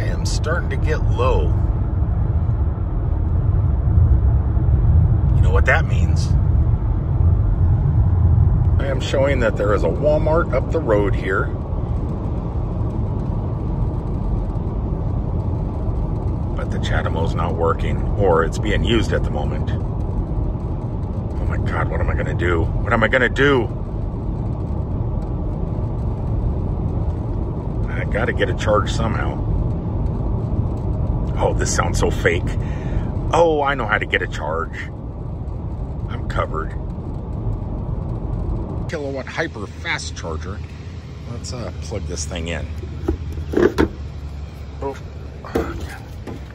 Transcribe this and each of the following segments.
I am starting to get low. You know what that means? I am showing that there is a Walmart up the road here. But the CHAdeMO's not working, or it's being used at the moment. Oh my God, what am I gonna do? What am I gonna do? I gotta get a charge somehow. Oh, this sounds so fake. Oh, I know how to get a charge. I'm covered. Kilowatt hyper fast charger. Let's plug this thing in. Oh,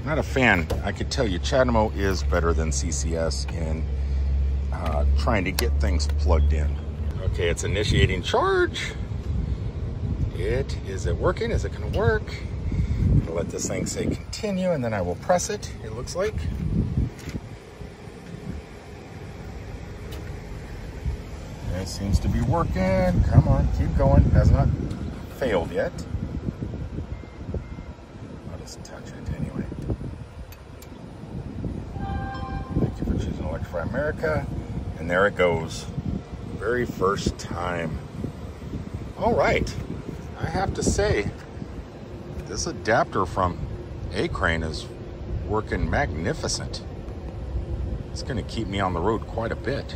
not a fan. I could tell you CHAdeMO is better than CCS in trying to get things plugged in. Okay, it's initiating charge. Is it working? Is it going to work? I'll let this thing say continue, and then I will press it, it looks like. It seems to be working. Come on, keep going. It has not failed yet. I'll just touch it anyway. Thank you for choosing Electrify America. And there it goes. Very first time. All right. I have to say, this adapter from Accraine is working magnificent. It's going to keep me on the road quite a bit.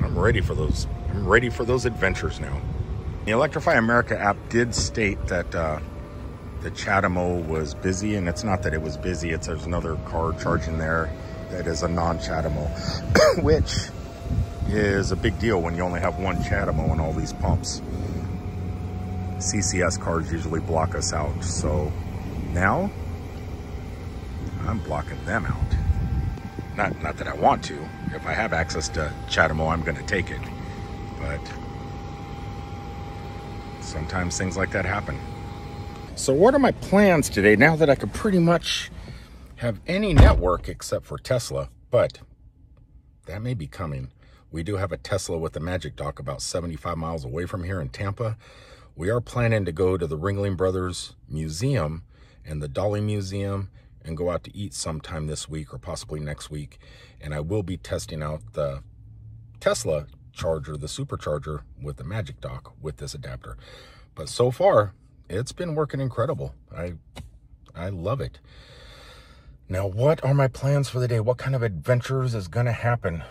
I'm ready for those. I'm ready for those adventures now. The Electrify America app did state that the CHAdeMO was busy, and it's not that it was busy. It's there's another car charging there that is a non-CHAdeMO, which is a big deal when you only have one CHAdeMO on all these pumps. CCS cars usually block us out, so now I'm blocking them out. Not that I want to. If I have access to CHAdeMO, I'm going to take it, but sometimes things like that happen. So what are my plans today now that I could pretty much have any network except for Tesla? But that may be coming. We do have a Tesla with the Magic Dock about 75 miles away from here in Tampa. We are planning to go to the Ringling Brothers Museum and the Dolly Museum and go out to eat sometime this week or possibly next week. And I will be testing out the Tesla charger, the supercharger with the Magic Dock with this adapter. But so far, it's been working incredible. I love it. Now, what are my plans for the day? What kind of adventures is going to happen?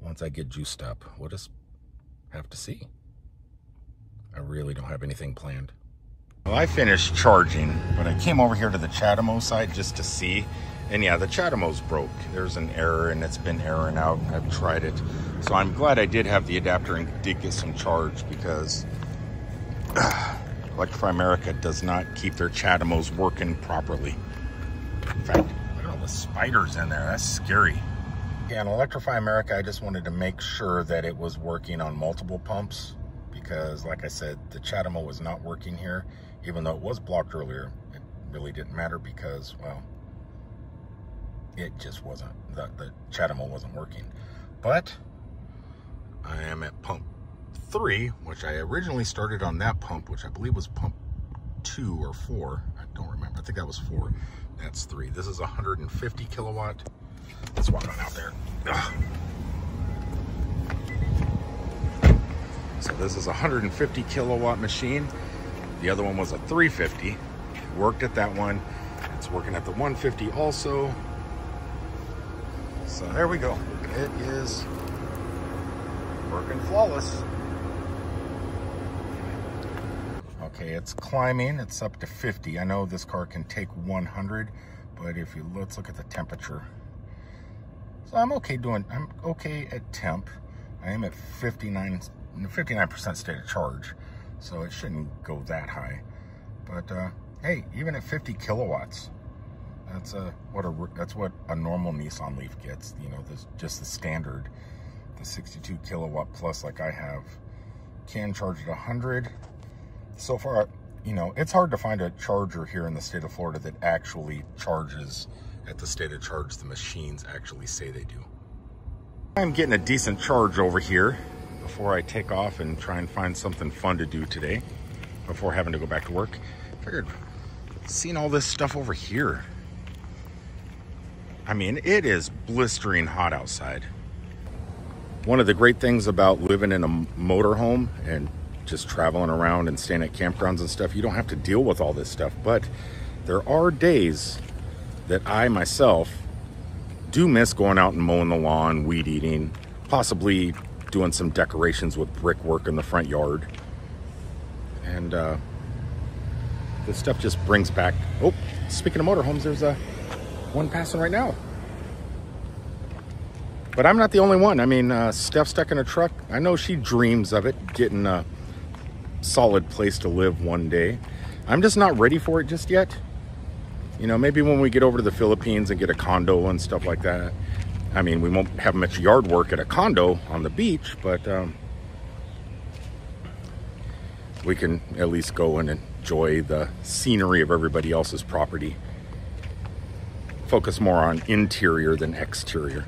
Once I get juiced up, we'll just have to see. I really don't have anything planned. Well, I finished charging, but I came over here to the CHAdeMO site just to see. And yeah, the CHAdeMO's broke. There's an error, and it's been erroring out. I've tried it. So I'm glad I did have the adapter and did get some charge, because Electrify America does not keep their CHAdeMOs working properly. In fact, look at all the spiders in there. That's scary. On Electrify America, I just wanted to make sure that it was working on multiple pumps, because like I said, the CHAdeMO was not working here. Even though it was blocked earlier, it really didn't matter, because, well, it just wasn't. The CHAdeMO wasn't working. But I am at pump 3, which I originally started on that pump, which I believe was pump 2 or 4. I don't remember. I think that was 4. That's 3. This is 150 kilowatt. Let's walk on out there. Ugh. So this is a 150 kilowatt machine. The other one was a 350. It worked at that one. It's working at the 150 also. So there we go. It is working flawless. Okay, it's climbing. It's up to 50. I know this car can take 100, but if you let's look at the temperature. So I'm okay at temp. I am at 59% state of charge, so it shouldn't go that high. But hey, even at 50 kilowatts, that's what a normal Nissan Leaf gets. You know, this just the standard, the 62 kilowatt plus, like I have, can charge at 100. So far, you know, it's hard to find a charger here in the state of Florida that actually charges at the state of charge the machines actually say they do. I'm getting a decent charge over here. before I take off and try and find something fun to do today before having to go back to work. Figured seeing all this stuff over here. I mean, it is blistering hot outside. One of the great things about living in a motorhome and just traveling around and staying at campgrounds and stuff, you don't have to deal with all this stuff, but there are days that I myself do miss going out and mowing the lawn, weed eating, possibly doing some decorations with brickwork in the front yard. And this stuff just brings back, oh, speaking of motorhomes, there's one passing right now. But I'm not the only one. I mean, Steph's stuck in a truck. I know she dreams of it, getting a solid place to live one day. I'm just not ready for it just yet. You know, maybe when we get over to the Philippines and get a condo and stuff like that. I mean, we won't have much yard work at a condo on the beach, but we can at least go and enjoy the scenery of everybody else's property. Focus more on interior than exterior.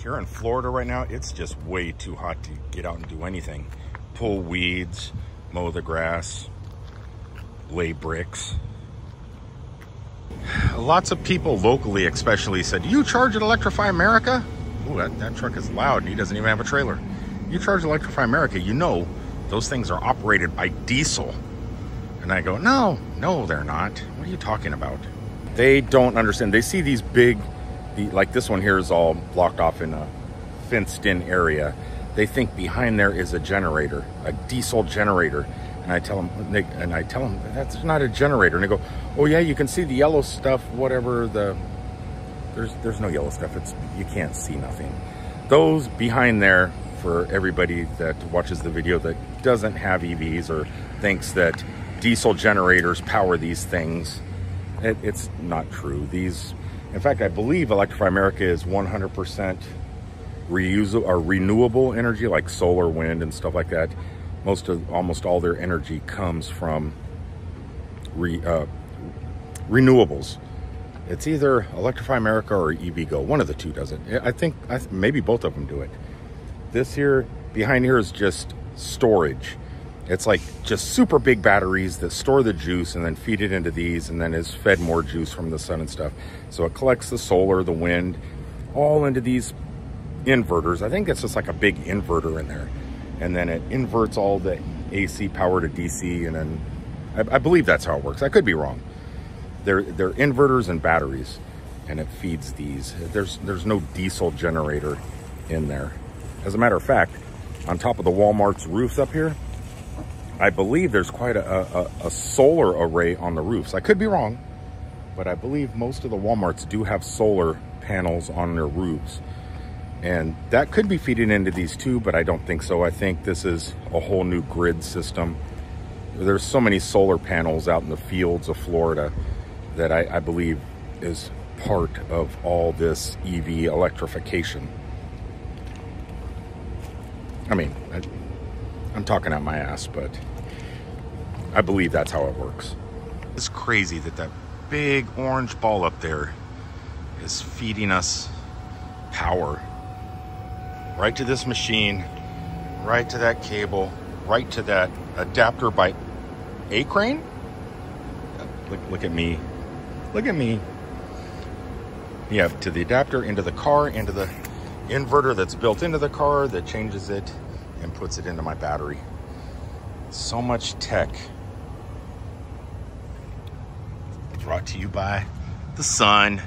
Here in Florida right now, it's just way too hot to get out and do anything. Pull weeds, mow the grass, lay bricks. Lots of people locally especially said, you charge at Electrify America? Ooh, that truck is loud and he doesn't even have a trailer. You charge Electrify America, you know those things are operated by diesel. And I go, no, they're not. What are you talking about? They don't understand. They see these big, like this one here is all blocked off in a fenced in area. They think behind there is a generator, a diesel generator. And I tell them that's not a generator. And they go, oh yeah, you can see the yellow stuff, whatever the, there's no yellow stuff. It's, you can't see nothing. Those behind there, for everybody that watches the video that doesn't have EVs or thinks that diesel generators power these things, it's not true. These, in fact, I believe Electrify America is 100% reusable or renewable energy, like solar, wind, and stuff like that. Almost all their energy comes from renewables. It's either Electrify America or EVgo. One of the two does it. I think maybe both of them do it. This here, behind here, is just storage. It's like just super big batteries that store the juice and then feed it into these, and then is fed more juice from the sun and stuff. So it collects the solar, the wind, all into these inverters. I think it's just like a big inverter in there. And then it inverts all the AC power to DC, and then I believe that's how it works. I could be wrong. They're inverters and batteries, and it feeds these. There's no diesel generator in there. As a matter of fact, on top of the Walmart's roofs up here, I believe there's quite a solar array on the roofs. I could be wrong, but I believe most of the Walmarts do have solar panels on their roofs. And that could be feeding into these two, but I don't think so. I think this is a whole new grid system. There's so many solar panels out in the fields of Florida that I believe is part of all this EV electrification. I mean, I'm talking out my ass, but I believe that's how it works. It's crazy that that big orange ball up there is feeding us power. Right to this machine, right to that cable, right to that adapter by Accraine. Look at me. Look at me. Yeah, to the adapter, into the car, into the inverter that's built into the car that changes it and puts it into my battery. So much tech. Brought to you by the sun.